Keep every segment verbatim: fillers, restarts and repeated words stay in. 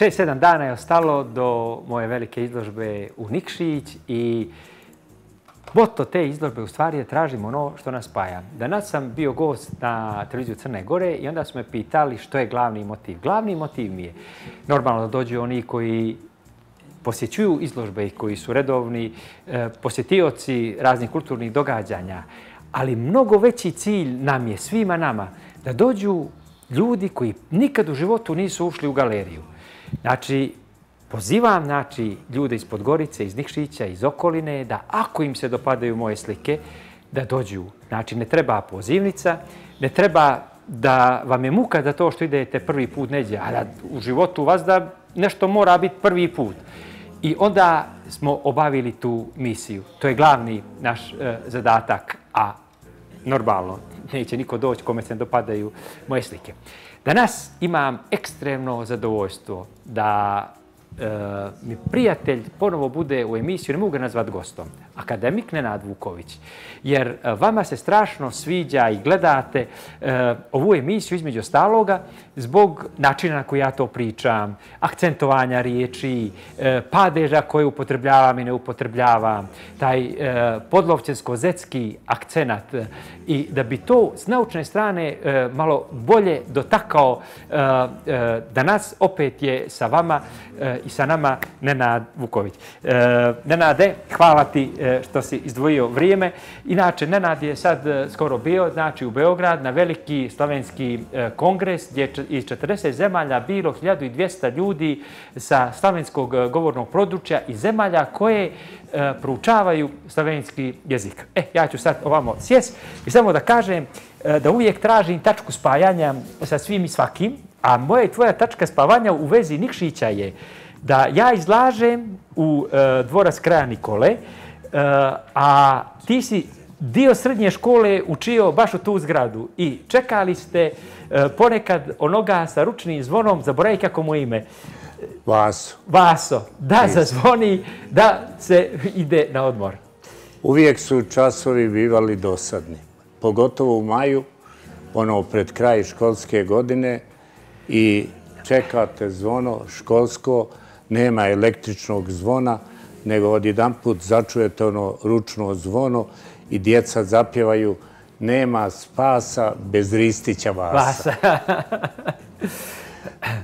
šest sedam dana je ostalo do moje velike izložbe u Nikšić i moto te izložbe u stvari je tražimo ono što nas spaja. Danas sam bio gost na televiziju Crne Gore i onda su me pitali što je glavni motiv. Glavni motiv mi je normalno da dođu oni koji posjećuju izložbe i koji su redovni posjetioci raznih kulturnih događanja, ali mnogo veći cilj nam je svima nama da dođu ljudi koji nikad u životu nisu ušli u galeriju. Znači, pozivam znači, ljude iz Podgorice, iz Nikšića, iz okoline, da ako im se dopadaju moje slike, da dođu. Znači, ne treba pozivnica, ne treba da vam je muka da to što idete prvi put neđe, a da u životu vas da nešto mora biti prvi put. I onda smo obavili tu misiju. To je glavni naš e, zadatak, a normalno neće niko doći kome se ne dopadaju moje slike. Danas imam ekstremno zadovoljstvo da e, mi prijatelj ponovo bude u emisiju, ne mogu ga nazvati gostom, akademik Nenad Vuković. Jer vama se strašno sviđa i gledate e, ovu emisiju između ostaloga zbog načina na koji ja to pričam, akcentovanja riječi, e, padeža koje upotrebljavam i ne upotrebljavam, taj e, podlovčansko-zetski akcenat. E, I da bi to s naučne strane e, malo bolje dotakao, e, e, danas opet je sa vama e, i sa nama Nenad Vuković. E, Nenade, hvala ti što si izdvojio vrijeme. Inače, Nenad je sad skoro bio znači, u Beograd na veliki slavenski kongres gdje je iz četrdeset zemalja bilo hiljadu dvjesto ljudi sa slavenskog govornog područja i zemalja koje e, proučavaju slavenski jezik. E, ja ću sad ovamo sjest i samo da kažem e, da uvijek tražim tačku spajanja sa svim i svakim, a moja i tvoja tačka spavanja u vezi Nikšića je da ja izlažem u e, dvorac kraja Nikole, Uh, a ti si dio srednje škole učio baš u tu zgradu i čekali ste uh, ponekad onoga sa ručnim zvonom, zaboravi kako mu ime. Vaso. Vaso, da Is. zazvoni, da se ide na odmor. Uvijek su časovi bivali dosadni, pogotovo u maju, ono pred kraj školske godine i čekate zvono školsko, nema električnog zvona, nego odjedan put začujete ono ručno zvono i djeca zapjevaju nema spasa bez ristića vasa.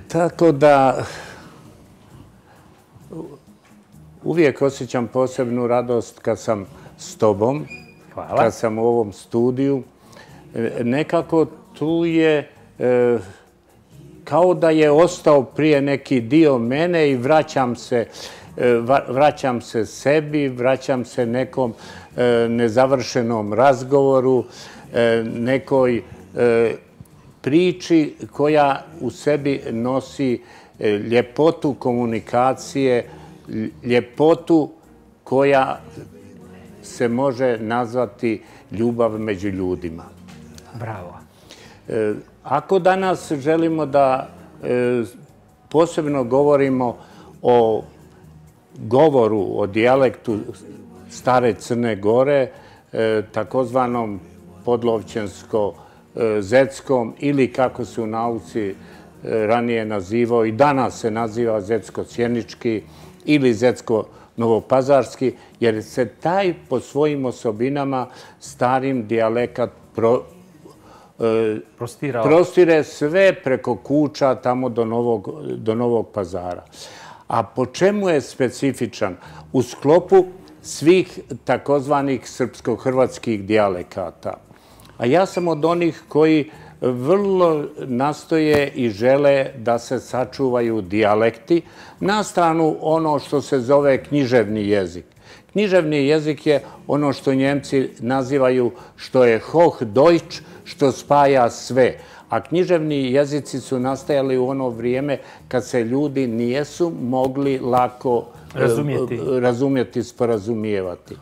Tako da uvijek osjećam posebnu radost kad sam s tobom, Hvala. kad sam u ovom studiju. Nekako tu je e, kao da je ostao prije neki dio mene i vraćam se vraćam se sebi, vraćam se nekom nezavršenom razgovoru, nekoj priči koja u sebi nosi ljepotu komunikacije, ljepotu koja se može nazvati ljubav među ljudima. Bravo. Ako danas želimo da posebno govorimo o govoru o dijalektu Stare Crne Gore, takozvanom podlovčansko-zetskom ili kako se u nauci ranije nazivao i danas se naziva zetsko-sjenički ili zetsko-novopazarski, jer se taj po svojim osobinama starim dijalekat pro, prostire sve preko kuća tamo do Novog, do Novog Pazara. A po čemu je specifičan? U sklopu svih takozvanih srpsko-hrvatskih dijalekata. A ja sam od onih koji vrlo nastoje i žele da se sačuvaju dijalekti na stranu ono što se zove književni jezik. Književni jezik je ono što Njemci nazivaju što je Hochdeutsch, što spaja sve. A književni jezici su nastajali u ono vrijeme kad se ljudi nijesu mogli lako razumjeti, razumjeti sporazumijevati.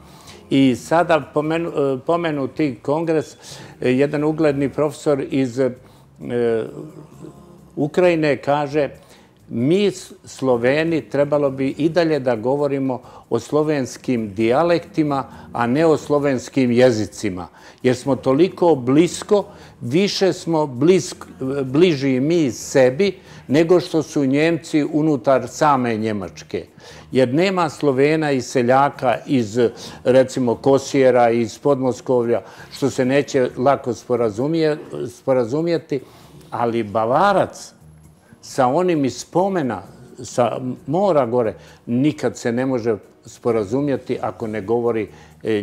I sada pomenu, pomenuti kongres, jedan ugledni profesor iz e, Ukrajine kaže mi Sloveni trebalo bi i dalje da govorimo o slovenskim dijalektima, a ne o slovenskim jezicima. Jer smo toliko blisko, više smo bliži mi sebi nego što su Njemci unutar same Njemačke. Jer nema Slovena i seljaka iz, recimo, Kosjera, iz Podmoskovlja, što se neće lako sporazumjeti, ali Bavarac sa onim iz spomena, sa mora gore, nikad se ne može sporazumjeti ako ne govori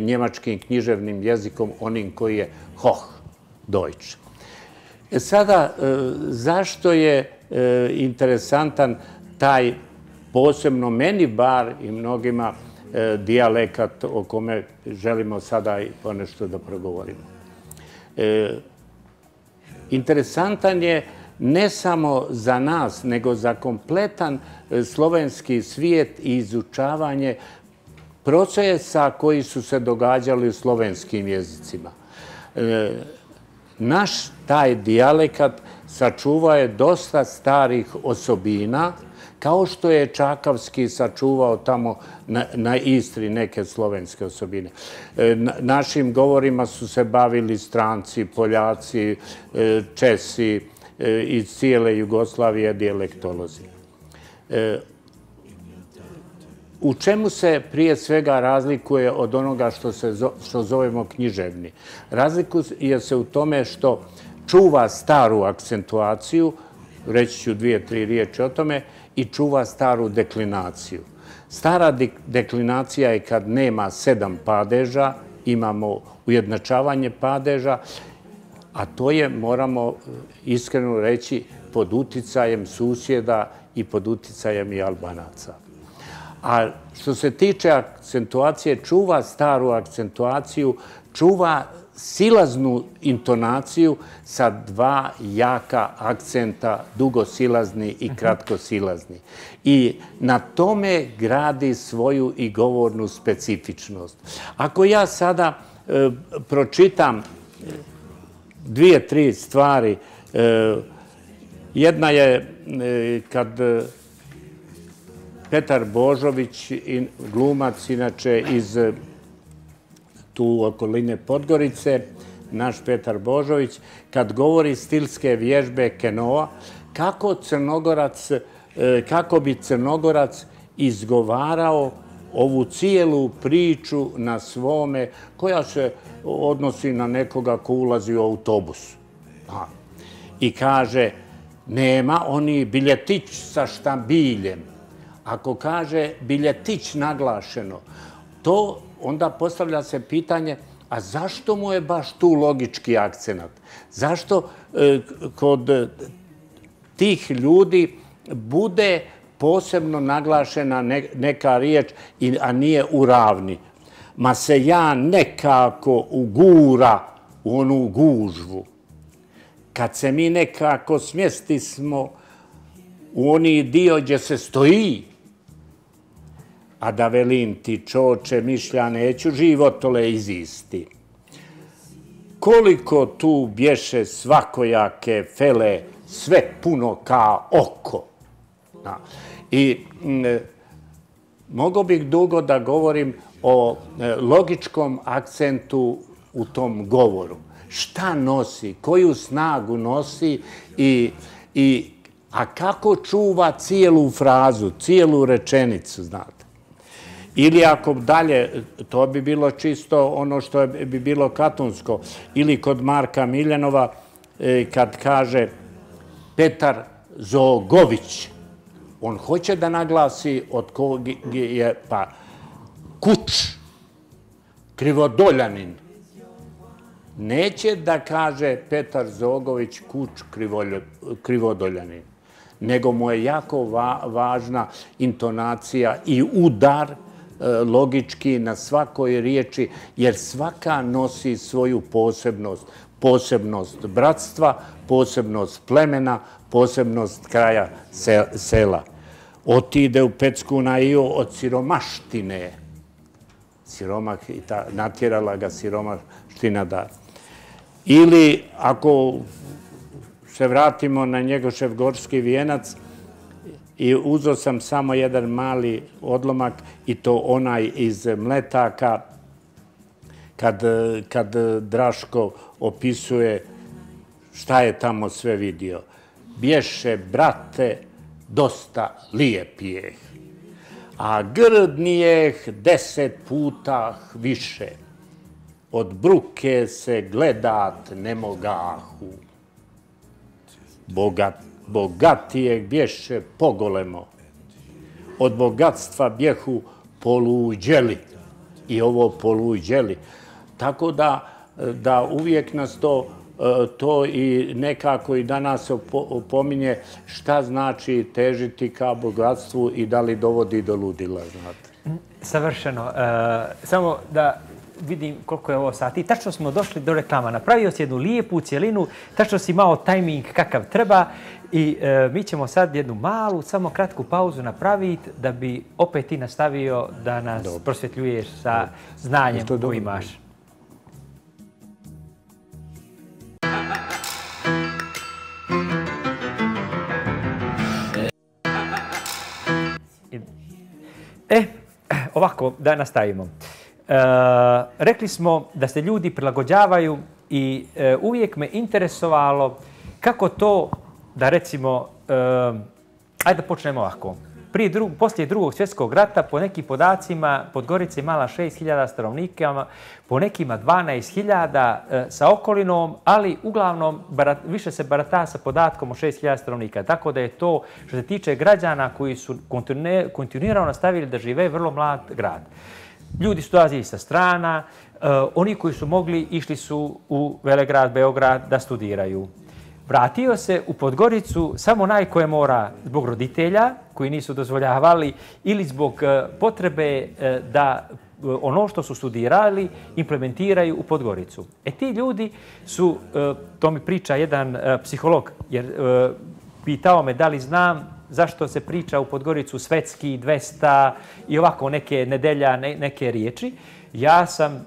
njemačkim književnim jezikom, onim koji je Hochdeutsch. Sada, zašto je interesantan taj, posebno meni bar i mnogima, dijalekat o kome želimo sada i ponešto da progovorimo? Interesantan je ne samo za nas, nego za kompletan slovenski svijet i izučavanje procesa koji su se događali u slovenskim jezicima. Naš taj dijalekat sačuvao je dosta starih osobina, kao što je čakavski sačuvao tamo na Istri neke slovenske osobine. Našim govorima su se bavili stranci, Poljaci, Česi, iz cijele Jugoslavije dijalektolozi. U čemu se prije svega razlikuje od onoga što se što zovemo književni? Razlikuje se u tome što čuva staru akcentuaciju, reći ću dvije, tri riječi o tome, i čuva staru deklinaciju. Stara deklinacija je kad nema sedam padeža, imamo ujednačavanje padeža, a to je, moramo iskreno reći, pod uticajem susjeda i pod uticajem i Albanaca. A što se tiče akcentuacije, čuva staru akcentuaciju, čuva silaznu intonaciju sa dva jaka akcenta, dugosilazni i kratkosilazni. I na tome gradi svoju i govornu specifičnost. Ako ja sada e, pročitam dvije, tri stvari, e, jedna je e, kad Petar Božović, glumac inače iz tu okoline Podgorice, naš Petar Božović, kad govori stilske vježbe Kenoa, kako Crnogorac, kako bi Crnogorac izgovarao ovu cijelu priču na svome, koja se odnosi na nekoga ko ulazi u autobus. I kaže, nema oni biljetić sa štambiljem. Ako kaže biljetić naglašeno, to onda postavlja se pitanje, a zašto mu je baš tu logički akcenat? Zašto kod tih ljudi bude posebno naglašena neka riječ, a nije u ravni? Ma se ja nekako ugura u onu gužvu. Kad se mi nekako smjestismo u onaj dio gdje se stoji, a da velim ti, čoče, mišlja neću, životole izisti. Koliko tu bješe svakojake fele, sve puno ka oko. I mogo bih dugo da govorim o logičkom akcentu u tom govoru. Šta nosi, koju snagu nosi i a kako čuva cijelu frazu, cijelu rečenicu, znate. Ili ako dalje, to bi bilo čisto ono što bi bilo katunsko, ili kod Marka Miljenova kad kaže Petar Zogović, on hoće da naglasi od kog je, pa Kuč, Krivodoljanin. Neće da kaže Petar Zogović, Kuč, Krivodoljanin, nego mu je jako važna intonacija i udar logički na svakoj riječi, jer svaka nosi svoju posebnost. Posebnost bratstva, posebnost plemena, posebnost kraja sela. Otide u Pecku na Iju od siromaštine. Siromah, natjerala ga siromaština da. Ili ako se vratimo na Njegošev gorski vijenac, i uzeo sam samo jedan mali odlomak i to onaj iz Mletaka kad Draško opisuje šta je tamo sve vidio. Bješe, brate, dosta lijep jeh, a grdni jeh deset puta više. Od bruke se gledat ne mogahu. Bogatijeg bješe pogolemo, od bogatstva bjehu poluđeli. I ovo poluđeli. Tako da uvijek nas to... to i nekako i danas opominje šta znači težiti ka bogatstvu i da li dovodi do ludila, znate. Savršeno. Samo da vidim koliko je ovo sati. Tačno smo došli do reklama. Napravio si jednu lijepu cijelinu, tačno si imao tajming kakav treba i mi ćemo sad jednu malu, samo kratku pauzu napraviti da bi opet ti nastavio da nas prosvjetljuješ sa znanjem koji imaš. E, ovako, da nastavimo. Rekli smo da se ljudi prilagođavaju i uvijek me interesovalo kako to da recimo, ajde da počnemo ovako. Poslije drugog svjetskog rata, po nekim podacima, Podgorica imala šest hiljada stanovnika, po nekima dvanaest hiljada sa okolinom, ali uglavnom više se barata sa podatkom o šest hiljada stanovnika. Tako da je to, što se tiče građana koji su kontinuirano nastavili da žive, vrlo mlad grad. Ljudi su dolazili sa strana, oni koji su mogli išli su u Velegrad, Beograd da studiraju. Vratio se u Podgoricu samo onaj koje mora zbog roditelja koji nisu dozvoljavali ili zbog potrebe da ono što su studirali implementiraju u Podgoricu. E ti ljudi su, to mi priča jedan psiholog, jer pitao me da li znam zašto se priča u Podgoricu svetski, dvesta i ovako neke nedelja, neke riječi. Ja sam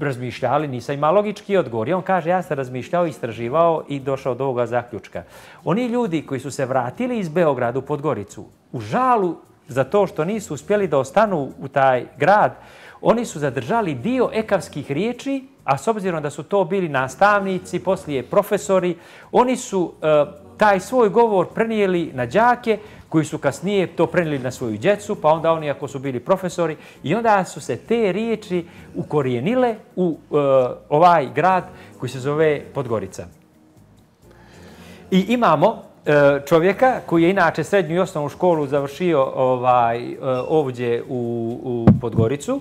razmišljali, nisam imao logički odgovor. I on kaže, ja sam razmišljao, istraživao i došao do ovoga zaključka. Oni ljudi koji su se vratili iz Beograda u Podgoricu, u žalu za to što nisu uspjeli da ostanu u taj grad, oni su zadržali dio ekavskih riječi, a s obzirom da su to bili nastavnici, poslije profesori, oni su taj svoj govor prenijeli na đake, koji su kasnije to prenijeli na svoju djecu, pa onda oni ako su bili profesori i onda su se te riječi ukorijenile u ovaj grad koji se zove Podgorica. I imamo čovjeka koji je inače srednju i osnovnu školu završio ovdje u Podgoricu.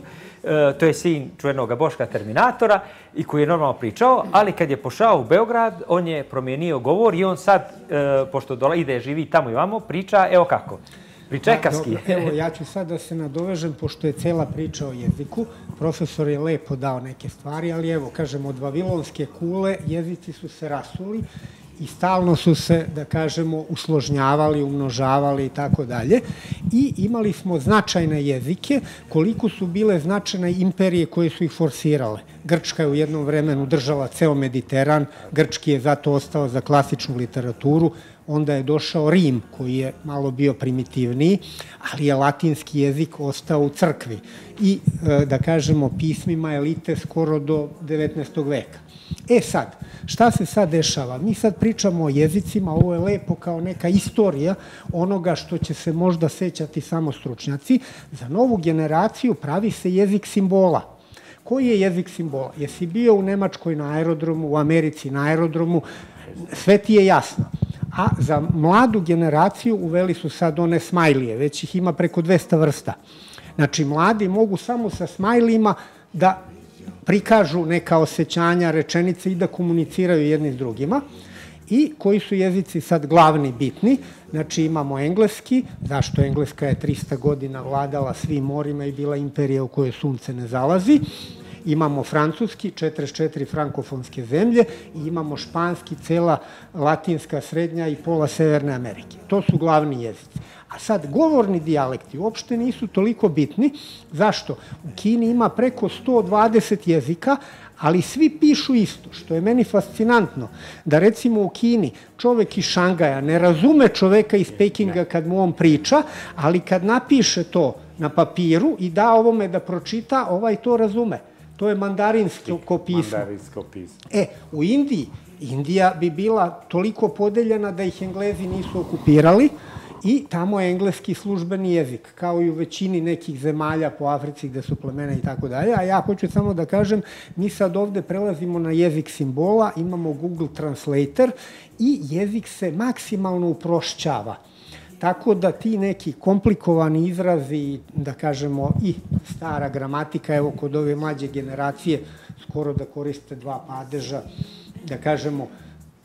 To je sin čuvenog Boška Terminatora i koji je normalno pričao, ali kad je pošao u Beograd, on je promijenio govor i on sad, pošto ide, živi tamo i vamo, priča, evo kako, pričekavski. Evo, ja ću sad da se nadovežem, pošto je cela priča o jeziku. Profesor je lepo dao neke stvari, ali evo, kažem, od vavilonske kule jezici su se rasuli i stalno su se, da kažemo, usložnjavali, umnožavali i tako dalje. I imali smo značajne jezike, koliko su bile značajne imperije koje su ih forsirale. Grčka je u jednom vremenu držala ceo Mediteran, grčki je zato ostao za klasičnu literaturu, onda je došao Rim, koji je malo bio primitivniji, ali je latinski jezik ostao u crkvi i, da kažemo, pismima elite skoro do devetnaestog veka. E sad, šta se sad dešava? Mi sad pričamo o jezicima, ovo je lepo kao neka istorija onoga što će se možda sećati samo stručnjaci. Za novu generaciju pravi se jezik simbola. Koji je jezik simbola? Jesi bio u Nemačkoj na aerodromu, u Americi na aerodromu, sve ti je jasno. A za mladu generaciju uveli su sad one smajlije, već ih ima preko dvesta vrsta. Znači, mladi mogu samo sa smajlijima da prikažu neka osjećanja, rečenice i da komuniciraju jedni s drugima. I koji su jezici sad glavni, bitni? Znači, imamo engleski, zašto Engleska je trista godina vladala svim morima i bila imperija u kojoj sunce ne zalazi. Imamo francuski, četrdeset četiri frankofonske zemlje i imamo španski, cela latinska, srednja i pola Severne Amerike. To su glavni jezici. A sad, govorni dijalekti uopšte nisu toliko bitni. Zašto? U Kini ima preko sto dvadeset jezika, ali svi pišu isto, što je meni fascinantno, da recimo u Kini čovek iz Šangaja ne razume čoveka iz Pekinga kad mu on priča, ali kad napiše to na papiru i da ovome da pročita, ovaj to razume. To je mandarinsko pismo. E, u Indiji, Indija bi bila toliko podeljena da ih Englezi nisu okupirali i tamo je engleski službeni jezik, kao i u većini nekih zemalja po Africi gde su plemena i tako dalje. A ja hoću samo da kažem, mi sad ovde prelazimo na jezik simbola, imamo Google Translator i jezik se maksimalno uprošćava. Tako da ti neki komplikovani izrazi, da kažemo i stara gramatika, evo kod ove mlađe generacije, skoro da koriste dva padeža, da kažemo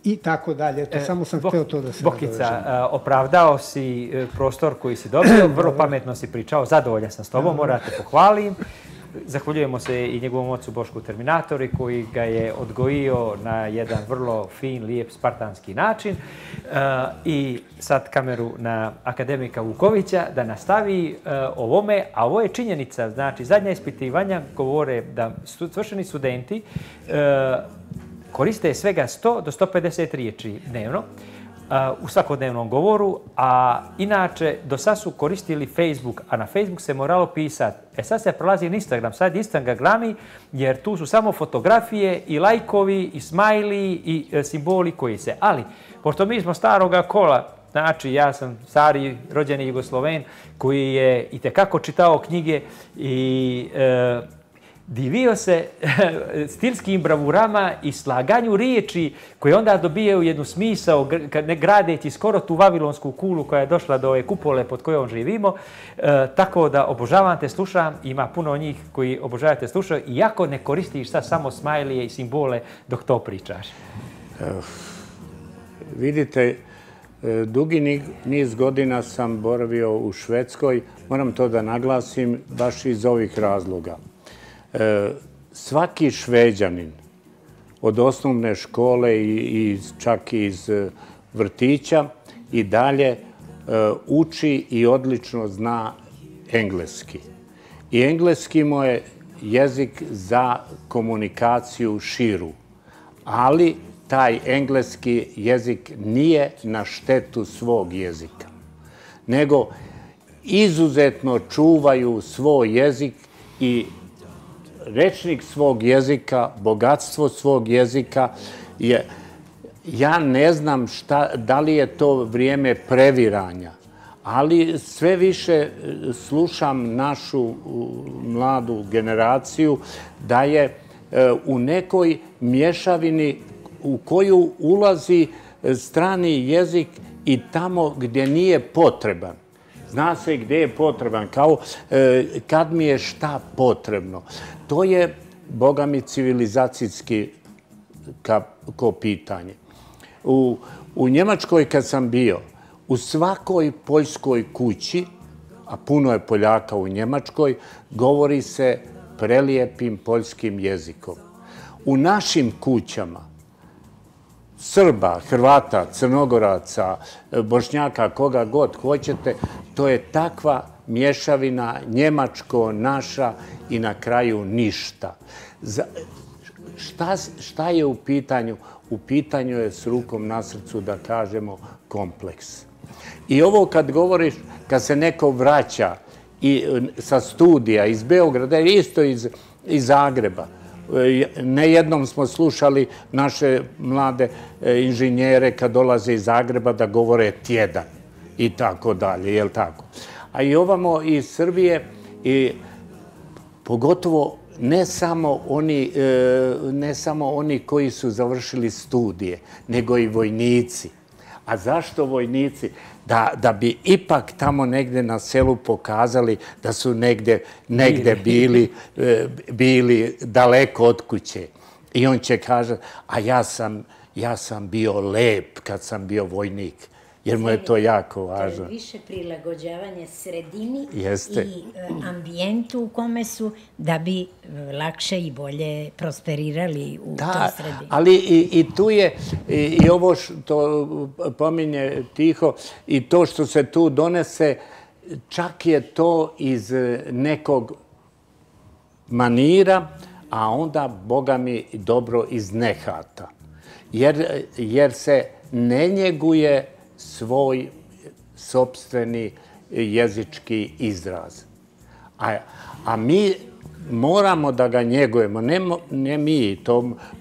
i tako dalje. To samo sam hteo to da se nadovežem. Bokica, opravdao si prostor koji si dobio, vrlo pametno si pričao, zadovoljan sam s tobom, morate pohvalim. Zahvaljujemo se i njegovom ocu Bošku Terminatoru koji ga je odgojio na jedan vrlo fin, lijep, spartanski način. I sad kameru na akademika Vukovića da nastavi ovome, a ovo je činjenica, znači zadnja ispitivanja govore da svršeni studenti koriste svega sto do sto pedeset riječi dnevno u svakodnevnom govoru, a inače do sad su koristili Facebook, a na Facebook se moralo pisati. E sad se prolazi na Instagram, sad Instagram glami jer tu su samo fotografije i lajkovi i smajli i simboli koji se. Ali, pošto mi smo staroga kola, znači ja sam stari rođeni Jugosloven koji je i tekako čitao knjige i divio se stilskim bravurama i slaganju riječi koje onda dobijaju jednu smisao, ne gradeći skoro tu vavilonsku kulu koja je došla do ove kupole pod kojom živimo. Tako da obožavam te, slušam, ima puno njih koji obožavaju te slušaju, iako ne koristiš sad samo smajlije i simbole dok to pričaš. Vidite, dugi niz godina sam boravio u Švedskoj, moram to da naglasim baš iz ovih razloga. Svaki Šveđanin od osnovne škole i čak i iz vrtića i dalje uči i odlično zna engleski. I engleski mu je jezik za komunikaciju širu, ali taj engleski jezik nije na štetu svog jezika, nego izuzetno čuvaju svoj jezik i rečnik svog jezika, bogatstvo svog jezika. Ja ne znam da li je to vrijeme previranja, ali sve više slušam našu mladu generaciju da je u nekoj mješavini u koju ulazi strani jezik i tamo gdje nije potreban. Zna se gdje je potreban, kao kad mi je šta potrebno. To je, boga mi, civilizacijski ko pitanje. U Njemačkoj kad sam bio, u svakoj poljskoj kući, a puno je Poljaka u Njemačkoj, govori se prelijepim poljskim jezikom. U našim kućama Srba, Hrvata, Crnogoraca, Bošnjaka, koga god hoćete, to je takva mješavina, njemačko, naša i na kraju ništa. Šta je u pitanju? U pitanju je, s rukom na srcu da kažemo, kompleks. I ovo kad govoriš, kad se neko vraća sa studija iz Beograda, isto iz Zagreba, ne jednom smo slušali naše mlade inženjere kad dolaze iz Zagreba da govore tjedan i tako dalje, je li tako? A i ovamo iz Srbije, pogotovo ne samo oni koji su završili studije, nego i vojnici. A zašto vojnici? Da bi ipak tamo negde na selu pokazali da su negde bili daleko od kuće. I on će kažati, a ja sam bio lep kad sam bio vojnik, jer mu je to jako važno. To je više prilagođavanje sredini i ambijentu u kome su, da bi lakše i bolje prosperirali u toj sredini. Ali i tu je, i ovo što pominje Tiho, i to što se tu donese, čak je to iz nekog manira, a onda, Boga mi, dobro iz nehata. Jer se ne njeguje svoj sopstveni jezički izraz. A mi moramo da ga njegujemo. Ne mi,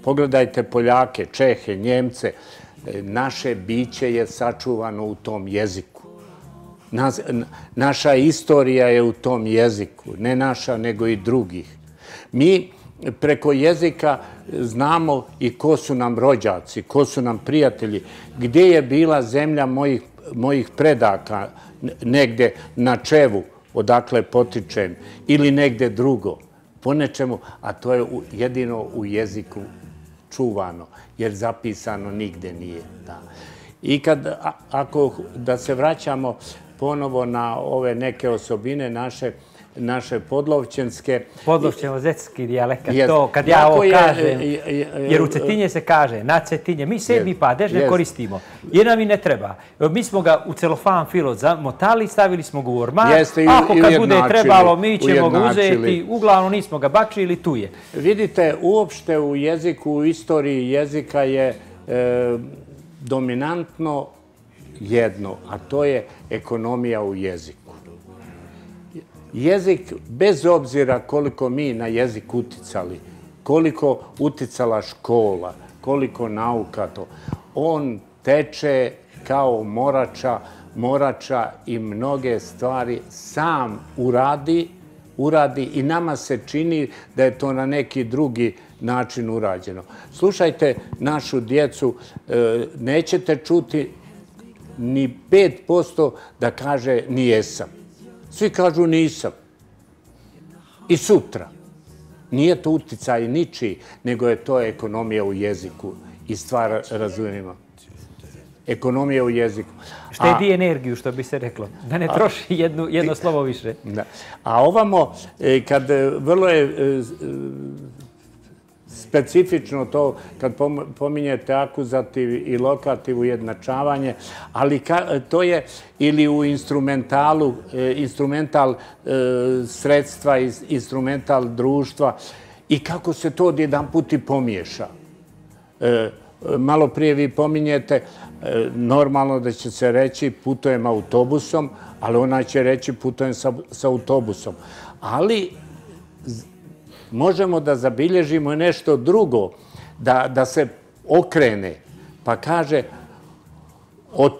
pogledajte Poljake, Čehe, Njemce. Naše biće je sačuvano u tom jeziku. Naša istorija je u tom jeziku. Ne naša, nego i drugih. Mi preko jezika znamo i ko su nam rođaci, ko su nam prijatelji, gdje je bila zemlja mojih predaka, negde na Čevu, odakle potičem, ili negde drugo, po nečemu, a to je jedino u jeziku čuvano, jer zapisano nigde nije. I kad, ako da se vraćamo ponovo na ove neke osobine naše, naše podlovćenske... Podlovćeno-zetski dijalekat, to kad ja ovo kažem, jer u Cetinje se kaže, na Cetinje, mi sebi padež ne koristimo, jer nam i ne treba. Mi smo ga u celofan filot zamotali, stavili smo ga u ormar, ako kad bude trebalo, mi ćemo ga uzeti, uglavnom nismo ga bačili, tu je. Vidite, uopšte u jeziku, u istoriji jezika je dominantno jedno, a to je ekonomija u jeziku. Jezik, bez obzira koliko mi na jezik uticali, koliko uticala škola, koliko nauka to, on teče kao morača, morača i mnoge stvari sam uradi, uradi i nama se čini da je to na neki drugi način urađeno. Slušajte našu djecu, nećete čuti ni pet posto da kaže ni jesam. Svi kažu nisam. I sutra. Nije to uticaj ničiji, nego je to ekonomija u jeziku i stvar razumijemo. Ekonomija u jeziku. Štedi energiju, što bi se reklo. Da ne troši jedno slovo više. A ovamo, kad vrlo je specifično to, kad pominjete akuzativ i lokativ, ujednačavanje, ali to je ili u instrumentalu, instrumental sredstva, instrumental društva i kako se to odjedan put i pomiješa. Malo prije vi pominjete, normalno da će se reći putujem autobusom, ali ona će reći putujem sa autobusom. Ali možemo da zabilježimo nešto drugo, da se okrene, pa kaže od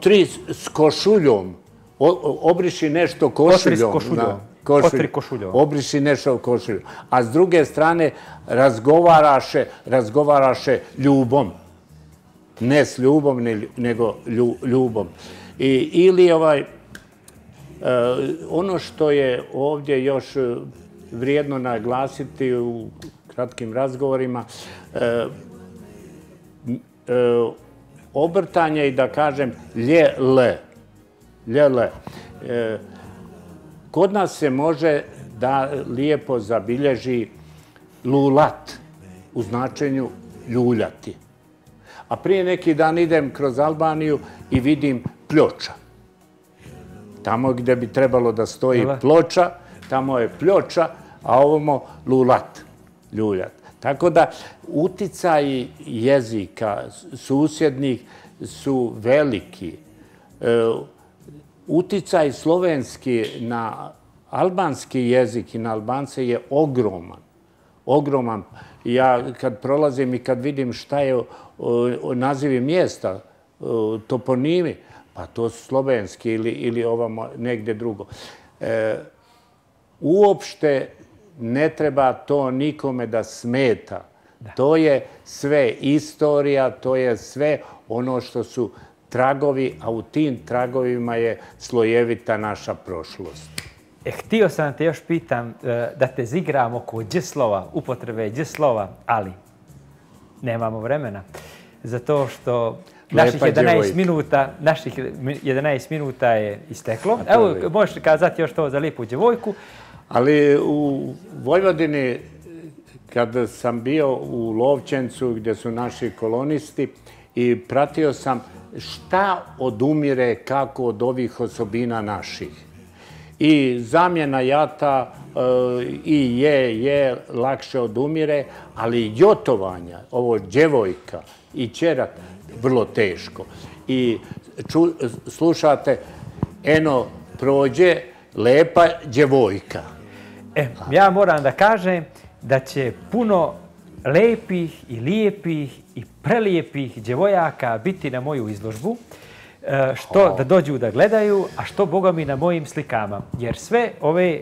tri s košuljom, obriši nešto košuljom. Otri košuljom. Obriši nešto košuljom. A s druge strane, razgovaraše ljubom. Ne s ljubom, nego ljubom. Ili ono što je ovdje još vrijedno naglasiti u kratkim razgovorima, obrtanje i da kažem lje-le. Kod nas se može da lijepo zabilježi lulat u značenju ljuljati. A prije neki dan idem kroz Albaniju i vidim pljoča. Tamo gdje bi trebalo da stoji ploča, tamo je pljoča, a ovamo lulat, ljuljat. Tako da uticaj jezika susjednih su veliki. Uticaj slovenski na albanski jezik i na Albance je ogroman. Ogroman. Ja kad prolazim i kad vidim šta je nazivi mjesta, toponimi, pa to su slovenski ili ovamo negdje drugo. Uopšte ne treba to nikome da smeta. To je sve istorija, to je sve ono što su tragovi, a u tim tragovima je slojevita naša prošlost. Htio sam te još pitam da te zigram oko đslova, upotrebe đslova, ali nemamo vremena. Zato što naših jedanaest minuta je isteklo. Evo, možeš kazati još to za lijepu djevojku. Ali u Vojvodini, kad sam bio u Lovćencu, gdje su naši kolonisti, i pratio sam šta odumire kako od ovih osobina naših. I zamjena jata i je, je, lakše odumire, ali jotovanja, ovo djevojka i čerat, vrlo teško. I slušate, eno, prođe lepa djevojka. Ja moram da kažem da će puno lepih i lijepih i prelijepih djevojaka biti na moju izložbu, što da dođu da gledaju, a što, Boga mi, na mojim slikama. Jer sve ove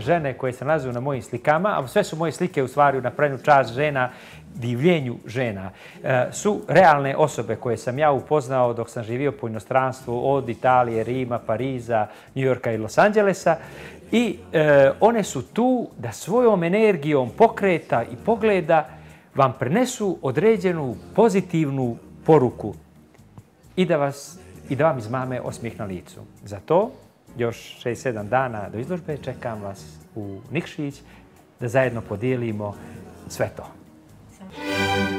žene koje se nalaze na mojim slikama, a sve su moje slike u stvari na pranju čast žena, divljenju žena, su realne osobe koje sam ja upoznao dok sam živio po inostranstvu, od Italije, Rima, Pariza, Njujorka i Los Angelesa. I one su tu da svojom energijom pokreta i pogleda vam prenesu određenu pozitivnu poruku i da vam izmame osmijeh na licu. Zato još šest sedam dana do izložbe čekam vas u Nikšić da zajedno podijelimo sve to. Thank you.